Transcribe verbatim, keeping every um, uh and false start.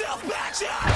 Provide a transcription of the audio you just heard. yourself back up.